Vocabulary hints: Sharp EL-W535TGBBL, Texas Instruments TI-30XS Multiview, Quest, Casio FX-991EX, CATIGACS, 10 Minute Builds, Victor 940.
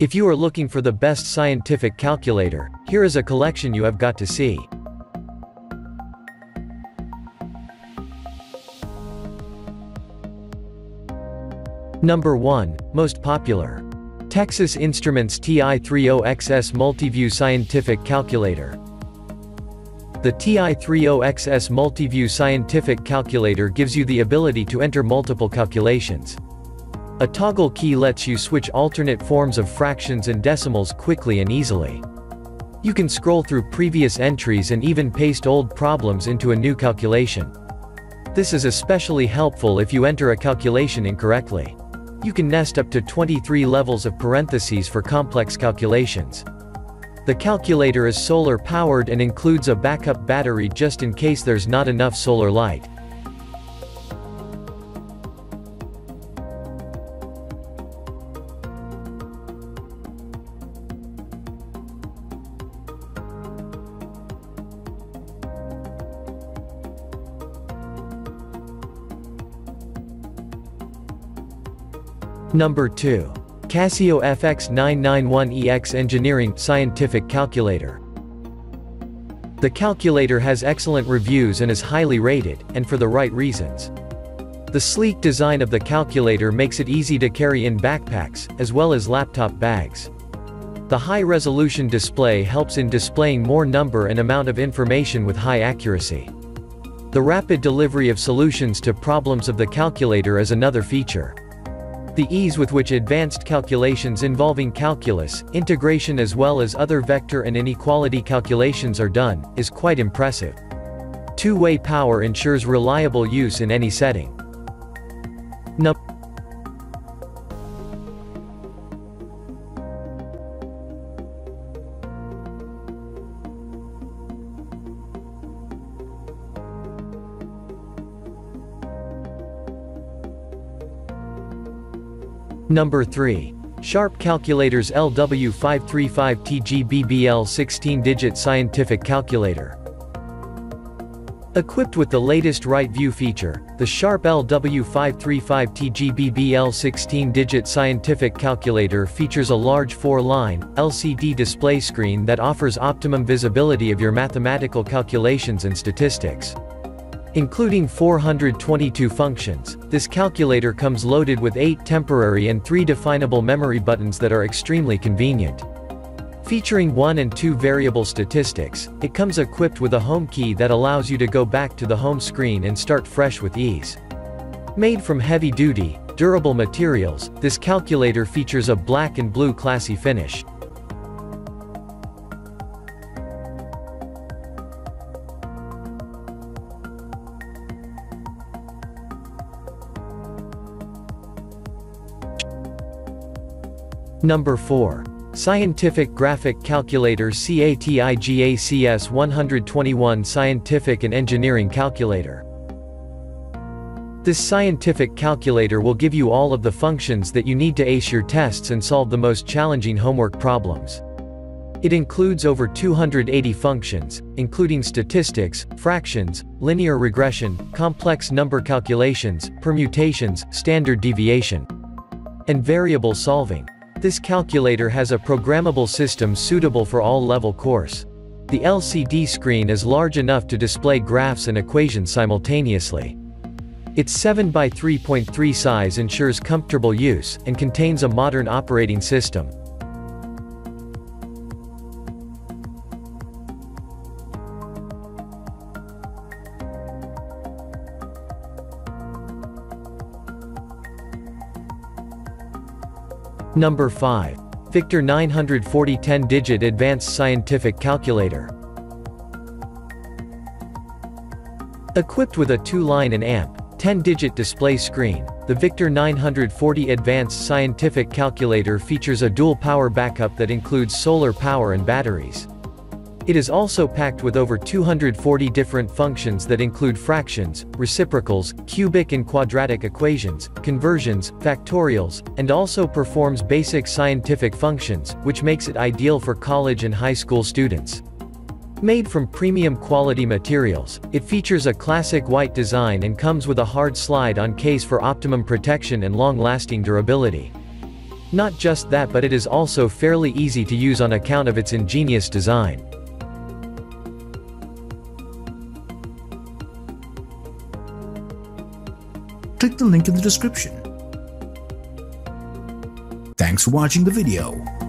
If you are looking for the best scientific calculator, here is a collection you have got to see. Number 1. Most popular. Texas Instruments TI-30XS Multiview Scientific Calculator. The TI-30XS Multiview Scientific Calculator gives you the ability to enter multiple calculations. A toggle key lets you switch alternate forms of fractions and decimals quickly and easily. You can scroll through previous entries and even paste old problems into a new calculation. This is especially helpful if you enter a calculation incorrectly. You can nest up to 23 levels of parentheses for complex calculations. The calculator is solar powered and includes a backup battery just in case there's not enough solar light. Number 2. Casio FX-991EX Engineering Scientific Calculator. The calculator has excellent reviews and is highly rated, and for the right reasons. The sleek design of the calculator makes it easy to carry in backpacks, as well as laptop bags. The high-resolution display helps in displaying more number and amount of information with high accuracy. The rapid delivery of solutions to problems of the calculator is another feature. The ease with which advanced calculations involving calculus, integration as well as other vector and inequality calculations are done, is quite impressive. Two-way power ensures reliable use in any setting. Number 3. Sharp Calculators EL-W535TGBBL 16-digit Scientific Calculator. Equipped with the latest Right View feature, the Sharp EL-W535TGBBL 16-digit Scientific Calculator features a large 4-line, LCD display screen that offers optimum visibility of your mathematical calculations and statistics. Including 422 functions, this calculator comes loaded with 8 temporary and 3 definable memory buttons that are extremely convenient. Featuring 1 and 2 variable statistics, it comes equipped with a home key that allows you to go back to the home screen and start fresh with ease. Made from heavy-duty, durable materials, this calculator features a black and blue classy finish. Number 4. Scientific Graphic Calculator CATIGACS 121 Scientific and Engineering Calculator. This scientific calculator will give you all of the functions that you need to ace your tests and solve the most challenging homework problems. It includes over 280 functions, including statistics, fractions, linear regression, complex number calculations, permutations, standard deviation, and variable solving. This calculator has a programmable system suitable for all level course. The LCD screen is large enough to display graphs and equations simultaneously. Its 7x3.3 size ensures comfortable use, and contains a modern operating system. Number 5. Victor 940 10-digit Advanced Scientific Calculator. Equipped with a 2-line and amp, 10-digit display screen, the Victor 940 Advanced Scientific Calculator features a dual power backup that includes solar power and batteries. It is also packed with over 240 different functions that include fractions, reciprocals, cubic and quadratic equations, conversions, factorials, and also performs basic scientific functions, which makes it ideal for college and high school students. Made from premium quality materials, it features a classic white design and comes with a hard slide-on case for optimum protection and long-lasting durability. Not just that, but it is also fairly easy to use on account of its ingenious design. Click the link in the description. Thanks for watching the video.